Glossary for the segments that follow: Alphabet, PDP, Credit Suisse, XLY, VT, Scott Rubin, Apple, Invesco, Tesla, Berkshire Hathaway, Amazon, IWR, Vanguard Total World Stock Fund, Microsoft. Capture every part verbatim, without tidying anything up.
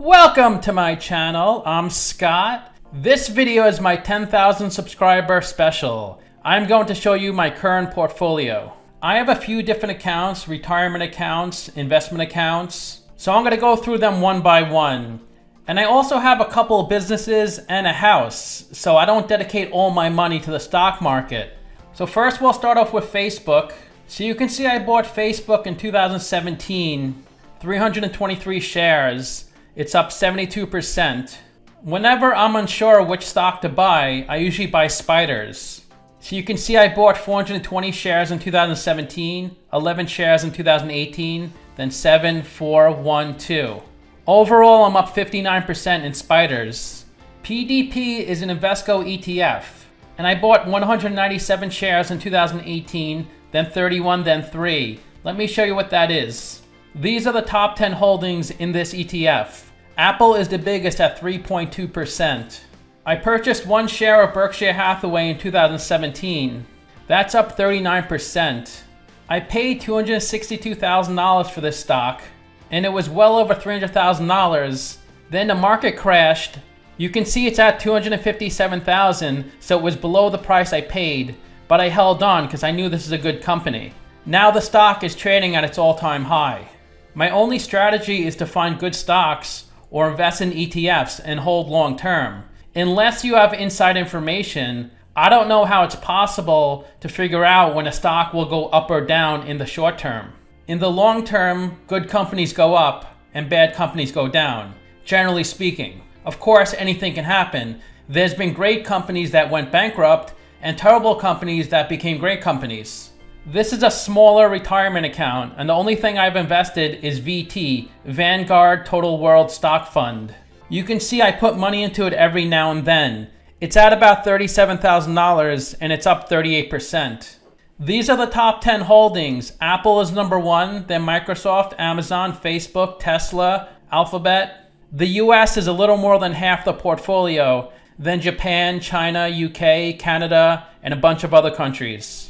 Welcome to my channel. I'm Scott. This video is my ten thousand subscriber special. I'm going to show you my current portfolio. I have a few different accounts, retirement accounts, investment accounts. So I'm going to go through them one by one. And I also have a couple of businesses and a house. So I don't dedicate all my money to the stock market. So first we'll start off with Facebook. So you can see I bought Facebook in two thousand seventeen, three hundred twenty-three shares. It's up seventy-two percent. Whenever I'm unsure which stock to buy, I usually buy spiders. So you can see I bought four hundred twenty shares in two thousand seventeen, eleven shares in two thousand eighteen, then seven, four, one, two. Overall, I'm up fifty-nine percent in spiders. P D P is an Invesco E T F, and I bought one hundred ninety-seven shares in two thousand eighteen, then thirty-one, then three. Let me show you what that is. These are the top ten holdings in this E T F. Apple is the biggest at three point two percent. I purchased one share of Berkshire Hathaway in two thousand seventeen. That's up thirty-nine percent. I paid two hundred sixty-two thousand dollars for this stock, and it was well over three hundred thousand dollars. Then the market crashed. You can see it's at two hundred fifty-seven thousand dollars, so it was below the price I paid, but I held on because I knew this is a good company. Now the stock is trading at its all-time high. My only strategy is to find good stocks or invest in E T Fs and hold long term. Unless you have inside information, I don't know how it's possible to figure out when a stock will go up or down in the short term. In the long term, good companies go up and bad companies go down, generally speaking. Of course, anything can happen. There's been great companies that went bankrupt and terrible companies that became great companies. This is a smaller retirement account, and the only thing I've invested is V T, Vanguard Total World Stock Fund. You can see I put money into it every now and then. It's at about thirty-seven thousand dollars and it's up thirty-eight percent. These are the top ten holdings. Apple is number one, then Microsoft, Amazon, Facebook, Tesla, Alphabet. The U S is a little more than half the portfolio, then Japan, China, U K, Canada, and a bunch of other countries.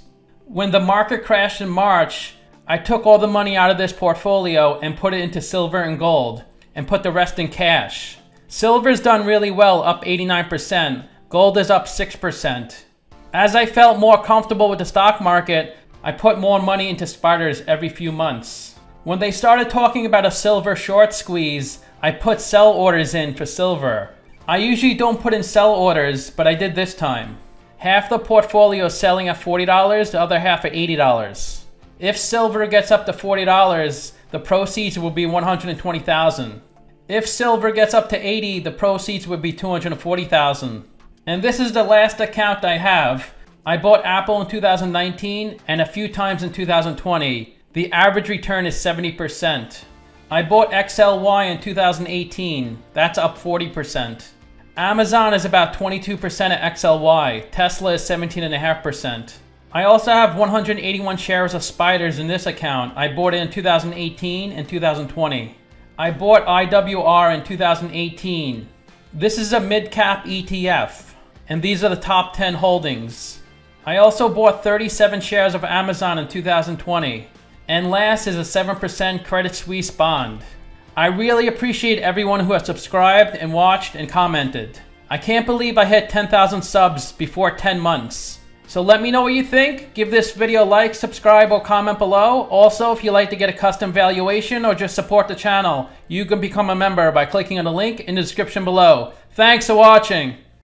When the market crashed in March, I took all the money out of this portfolio and put it into silver and gold, and put the rest in cash. Silver's done really well, up eighty-nine percent. Gold is up six percent. As I felt more comfortable with the stock market, I put more money into spiders every few months. When they started talking about a silver short squeeze, I put sell orders in for silver. I usually don't put in sell orders, but I did this time. Half the portfolio is selling at forty dollars, the other half at eighty dollars. If silver gets up to forty dollars, the proceeds will be one hundred twenty thousand dollars. If silver gets up to eighty, the proceeds would be two hundred forty thousand dollars. And this is the last account I have. I bought Apple in two thousand nineteen and a few times in two thousand twenty. The average return is seventy percent. I bought X L Y in two thousand eighteen. That's up forty percent. Amazon is about twenty-two percent of X L Y. Tesla is seventeen point five percent. I also have one hundred eighty-one shares of spiders in this account. I bought it in two thousand eighteen and two thousand twenty. I bought I W R in two thousand eighteen. This is a mid-cap E T F, and these are the top ten holdings. I also bought thirty-seven shares of Amazon in two thousand twenty. And last is a seven percent Credit Suisse bond. I really appreciate everyone who has subscribed and watched and commented. I can't believe I hit ten thousand subs before ten months. So let me know what you think. Give this video a like, subscribe, or comment below. Also, if you'd like to get a custom valuation or just support the channel, you can become a member by clicking on the link in the description below. Thanks for watching.